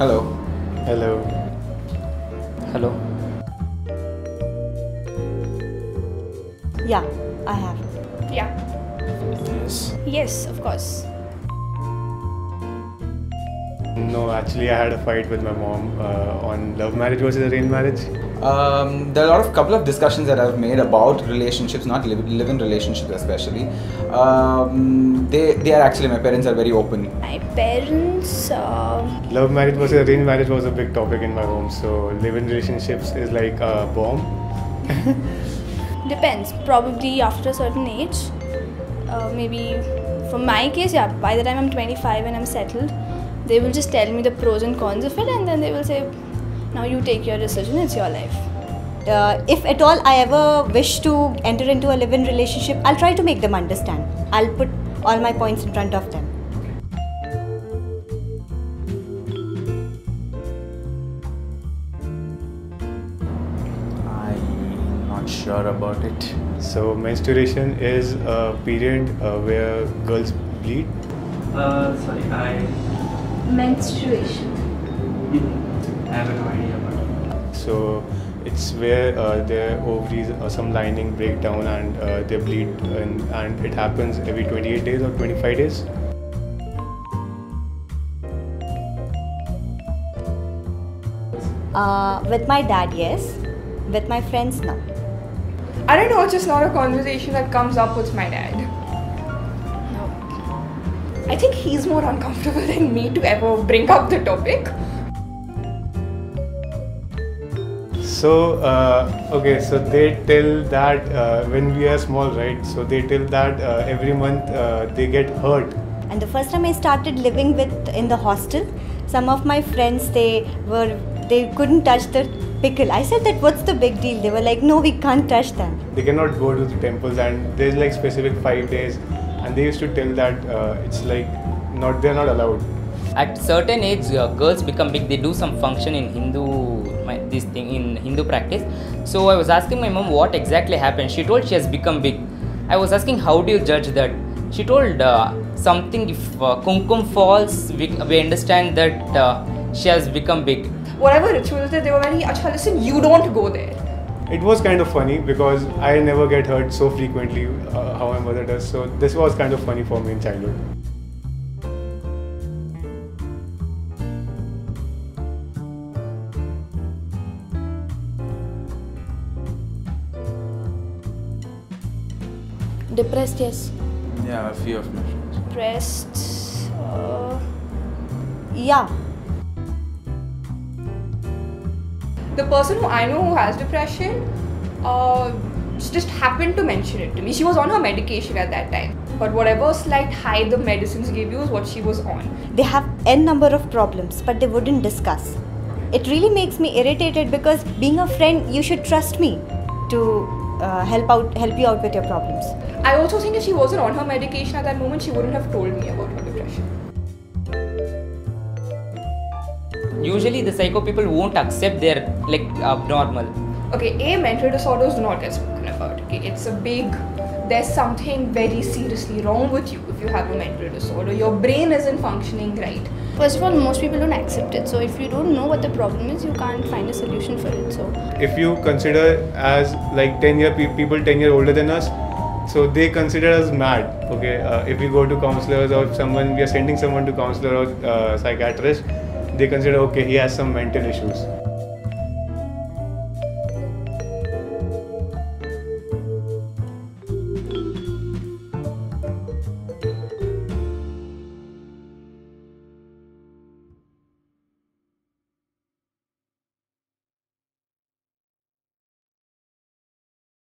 Hello hello hello Yeah, I have. Yeah. Yes. Yes, of course. No, actually, I had a fight with my mom on love marriage versus arranged marriage. There are a couple of discussions that I've made about relationships, not live-in relationships especially. They are actually, my parents are very open. My parents... Love marriage versus arranged marriage was a big topic in my home, so live-in relationships is like a bomb. Depends. Probably after a certain age, maybe for my case, yeah. By the time I'm 25 and I'm settled, they will just tell me the pros and cons of it, and then they will say, "Now you take your decision. It's your life." If at all I ever wish to enter into a live-in relationship, I'll try to make them understand. I'll put all my points in front of them. Sure about it. So menstruation is a period where girls bleed. Menstruation. I have no idea about it. So it's where their ovaries or some lining break down and they bleed, and it happens every 28 days or 25 days. With my dad, yes. With my friends, no. I don't know, it's just not a conversation that comes up with my dad. No. I think he's more uncomfortable than me to ever bring up the topic. So, okay, so they tell that when we are small, right? So they tell that every month they get hurt. And the first time I started living in the hostel, some of my friends, they couldn't touch the pickle. I said that, what's the big deal? They were like, no, we can't touch them. They cannot go to the temples, and there's like specific 5 days, and they used to tell that it's like they're not allowed. At certain age, girls become big. They do some function in Hindu practice. So I was asking my mom what exactly happened. She told she has become big. I was asking, how do you judge that? She told something, if kumkum falls, we understand that she has become big. Whatever rituals that they were very, "Achha, listen, you don't go there." It was kind of funny because I never get hurt so frequently how my mother does. So this was kind of funny for me in childhood. Depressed, yes. Yeah, a few of my friends. Depressed, yeah. The person who I know who has depression just happened to mention it to me. She was on her medication at that time. But whatever slight high the medicines gave you is what she was on. They have n number of problems, but they wouldn't discuss. It really makes me irritated because being a friend, you should trust me to help you out with your problems. I also think if she wasn't on her medication at that moment, she wouldn't have told me about her depression. Usually the psycho people won't accept their like abnormal. Okay, mental disorders do not get spoken about. Okay, it's a big, there's something very seriously wrong with you if you have a mental disorder. Your brain isn't functioning right. First of all, most people don't accept it. So if you don't know what the problem is, you can't find a solution for it. So if you consider as like 10 year older than us, so they consider us mad. Okay, if we go to counselors or someone, we are sending someone to counselor or psychiatrist. They consider, okay, he has some mental issues.